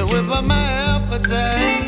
Whip up my appetite.